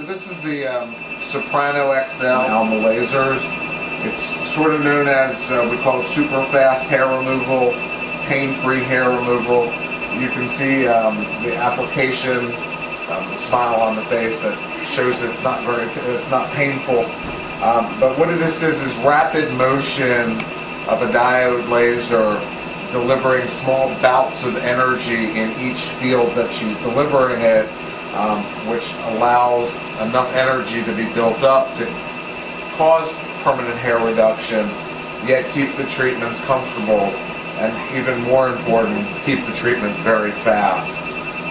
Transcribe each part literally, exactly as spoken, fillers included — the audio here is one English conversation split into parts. So this is the um, Soprano X L Alma Lasers. It's sort of known as, uh, we call it super fast hair removal, pain-free hair removal. You can see um, the application, um, the smile on the face that shows it's not very, it's not painful. Um, but what this is is rapid motion of a diode laser delivering small bouts of energy in each field that she's delivering it, um, which allows enough energy to be built up to cause permanent hair reduction, yet keep the treatments comfortable, and even more important, keep the treatments very fast.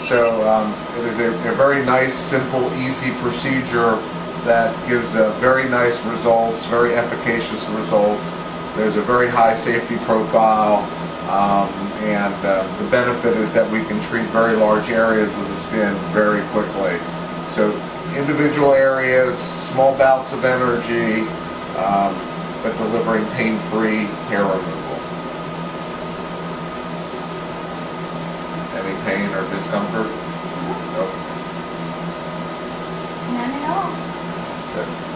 So um, it is a, a very nice, simple, easy procedure that gives uh, very nice results, very efficacious results. There's a very high safety profile, um, and uh, the benefit is that we can treat very large areas of the skin very quickly. So individual areas, small bouts of energy, um, but delivering pain-free hair removal. Any pain or discomfort? Nope. None at all. Good.